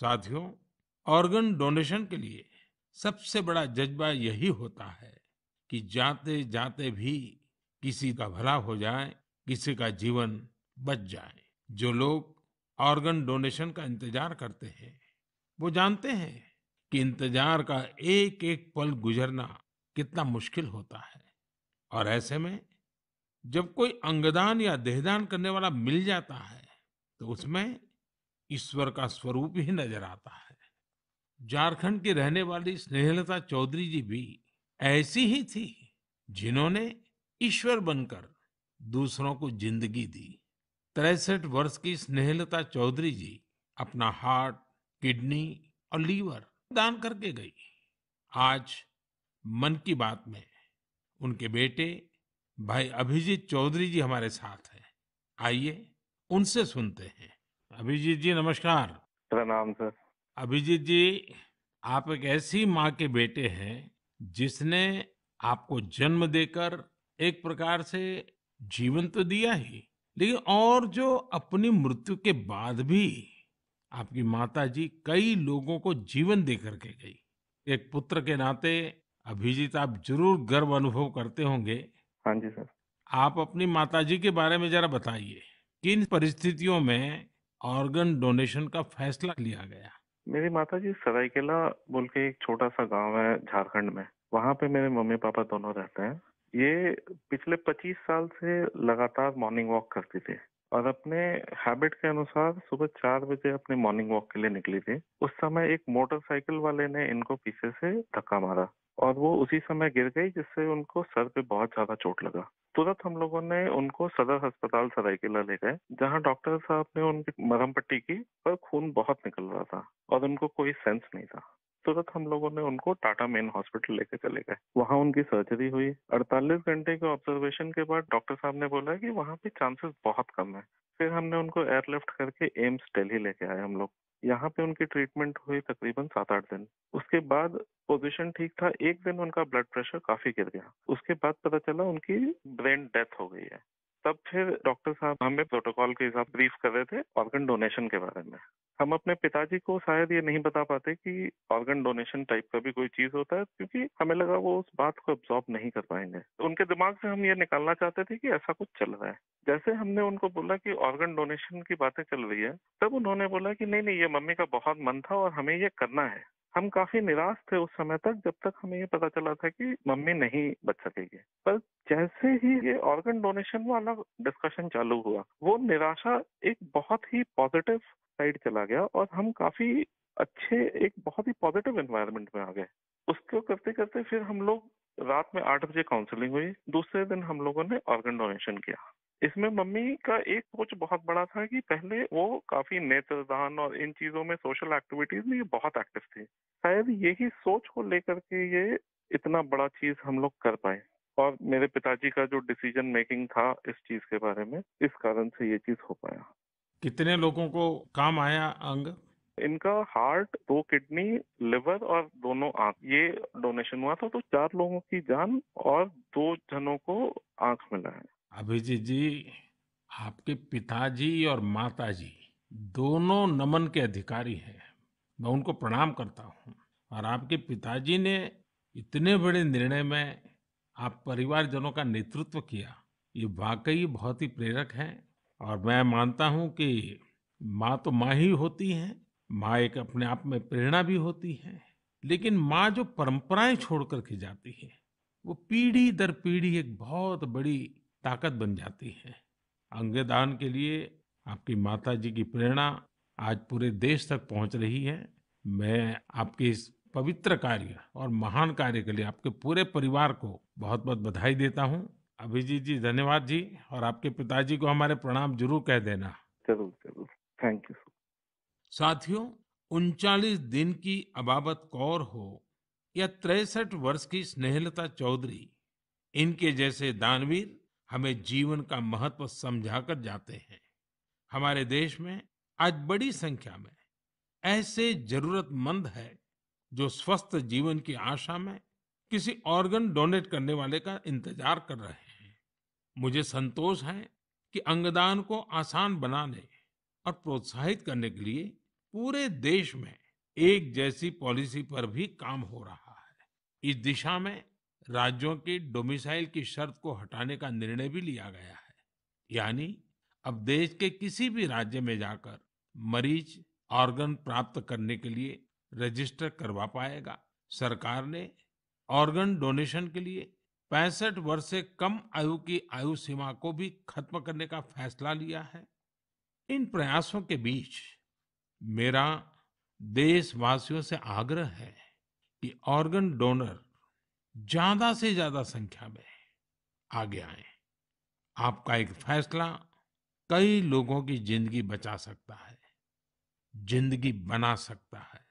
साथियों, organ donation के लिए सबसे बड़ा जज्बा यही होता है कि जाते जाते भी किसी का भला हो जाए, किसी का जीवन बच जाए। जो लोग ऑर्गन डोनेशन का इंतजार करते हैं वो जानते हैं कि इंतजार का एक एक पल गुजरना कितना मुश्किल होता है। और ऐसे में जब कोई अंगदान या देहदान करने वाला मिल जाता है तो उसमें ईश्वर का स्वरूप ही नजर आता है। झारखंड की रहने वाली स्नेहलता चौधरी जी भी ऐसी ही थी, जिन्होंने ईश्वर बनकर दूसरों को जिंदगी दी। 63 वर्ष की स्नेहलता चौधरी जी अपना हार्ट, किडनी और लीवर दान करके गई। आज मन की बात में उनके बेटे भाई अभिजीत चौधरी जी हमारे साथ हैं। आइए उनसे सुनते हैं। अभिजीत जी नमस्कार। प्रणाम सर। अभिजीत जी, आप एक ऐसी माँ के बेटे हैं जिसने आपको जन्म देकर एक प्रकार से जीवन तो दिया ही, लेकिन और जो अपनी मृत्यु के बाद भी आपकी माता जी कई लोगों को जीवन देकर के गई। एक पुत्र के नाते अभिजीत आप जरूर गर्व अनुभव करते होंगे। हाँ जी सर। आप अपनी माता जी के बारे में जरा बताइए, किन परिस्थितियों में ऑर्गन डोनेशन का फैसला लिया गया? मेरी माता जी सरायकेला बोल के एक छोटा सा गांव है झारखंड में, वहाँ पे मेरे मम्मी पापा दोनों रहते हैं। ये पिछले 25 साल से लगातार मॉर्निंग वॉक करती थी और अपने हैबिट के अनुसार सुबह 4 बजे अपने मॉर्निंग वॉक के लिए निकली थी। उस समय एक मोटरसाइकिल वाले ने इनको पीछे से धक्का मारा और वो उसी समय गिर गई, जिससे उनको सर पे बहुत ज्यादा चोट लगा। तुरंत हम लोगों ने उनको सदर अस्पताल सरायकेला ले गए, जहाँ डॉक्टर साहब ने उनकी मरहम पट्टी की, पर खून बहुत निकल रहा था और उनको कोई सेंस नहीं था। तुरंत हम लोगों ने उनको टाटा मेन हॉस्पिटल लेके चले गए। वहाँ उनकी सर्जरी हुई। 48 घंटे के ऑब्जर्वेशन के बाद डॉक्टर साहब ने बोला कि वहाँ पे चांसेस बहुत कम है। फिर हमने उनको एयरलिफ्ट करके एम्स दिल्ली लेके आए हम लोग। यहाँ पे उनकी ट्रीटमेंट हुई तकरीबन 7-8 दिन। उसके बाद पोजीशन ठीक था। एक दिन उनका ब्लड प्रेशर काफी गिर गया, उसके बाद पता चला उनकी ब्रेन डेथ हो गई है। तब फिर डॉक्टर साहब हमें प्रोटोकॉल के हिसाब ब्रीफ कर रहे थे ऑर्गन डोनेशन के बारे में। हम अपने पिताजी को शायद ये नहीं बता पाते कि ऑर्गन डोनेशन टाइप का भी कोई चीज होता है, क्योंकि हमें लगा वो उस बात को एब्जॉर्ब नहीं कर पाएंगे। उनके दिमाग से हम ये निकालना चाहते थे कि ऐसा कुछ चल रहा है। जैसे हमने उनको बोला कि ऑर्गन डोनेशन की बातें चल रही है, तब उन्होंने बोला कि नहीं नहीं, ये मम्मी का बहुत मन था और हमें ये करना है। हम काफी निराश थे उस समय तक, जब तक हमें ये पता चला था कि मम्मी नहीं बच सकेगी। पर जैसे ही ये ऑर्गन डोनेशन वाला डिस्कशन चालू हुआ, वो निराशा एक बहुत ही पॉजिटिव साइड चला गया और हम काफी अच्छे, एक बहुत ही पॉजिटिव एनवायरनमेंट में आ गए। उसको करते करते फिर हम लोग रात में 8 बजे काउंसलिंग हुई। दूसरे दिन हम लोगों ने ऑर्गन डोनेशन किया। इसमें मम्मी का एक सोच बहुत बड़ा था कि पहले वो काफी नेत्रदान और इन चीजों में, सोशल एक्टिविटीज में ये बहुत एक्टिव थी। शायद यही सोच को लेकर के ये इतना बड़ा चीज हम लोग कर पाए। और मेरे पिताजी का जो डिसीजन मेकिंग था इस चीज के बारे में, इस कारण से ये चीज हो पाया। कितने लोगों को काम आया अंग? इनका हार्ट, 2 किडनी, लिवर और दोनों आंख, ये डोनेशन हुआ था। तो 4 लोगों की जान और 2 जनों को आंख मिला है। अभिजीत जी, आपके पिताजी और माताजी दोनों नमन के अधिकारी हैं। मैं उनको प्रणाम करता हूँ। और आपके पिताजी ने इतने बड़े निर्णय में आप परिवारजनों का नेतृत्व किया, ये वाकई बहुत ही प्रेरक है। और मैं मानता हूँ कि माँ तो माँ ही होती है, माँ एक अपने आप में प्रेरणा भी होती है, लेकिन माँ जो परंपराएं छोड़ कर के जाती है वो पीढ़ी दर पीढ़ी एक बहुत बड़ी ताकत बन जाती है। अंगदान के लिए आपकी माता जी की प्रेरणा आज पूरे देश तक पहुंच रही है। मैं आपके इस पवित्र कार्य और महान कार्य के लिए आपके पूरे परिवार को बहुत बहुत बधाई देता हूं। अभिजीत जी धन्यवाद जी, और आपके पिताजी को हमारे प्रणाम जरूर कह देना। जरूर जरूर, थैंक यू। साथियों, 39 दिन की अबाबत कौर हो या 63 वर्ष की स्नेहलता चौधरी, इनके जैसे दानवीर हमें जीवन का महत्व समझा कर जाते हैं। हमारे देश में आज बड़ी संख्या में ऐसे जरूरतमंद है जो स्वस्थ जीवन की आशा में किसी ऑर्गन डोनेट करने वाले का इंतजार कर रहे हैं। मुझे संतोष है कि अंगदान को आसान बनाने और प्रोत्साहित करने के लिए पूरे देश में एक जैसी पॉलिसी पर भी काम हो रहा है। इस दिशा में राज्यों की डोमिसाइल की शर्त को हटाने का निर्णय भी लिया गया है, यानी अब देश के किसी भी राज्य में जाकर मरीज ऑर्गन प्राप्त करने के लिए रजिस्टर करवा पाएगा। सरकार ने ऑर्गन डोनेशन के लिए 65 वर्ष से कम आयु की आयु सीमा को भी खत्म करने का फैसला लिया है। इन प्रयासों के बीच मेरा देशवासियों से आग्रह है कि ऑर्गन डोनर ज्यादा से ज्यादा संख्या में आगे आए। आपका एक फैसला कई लोगों की जिंदगी बचा सकता है, जिंदगी बना सकता है।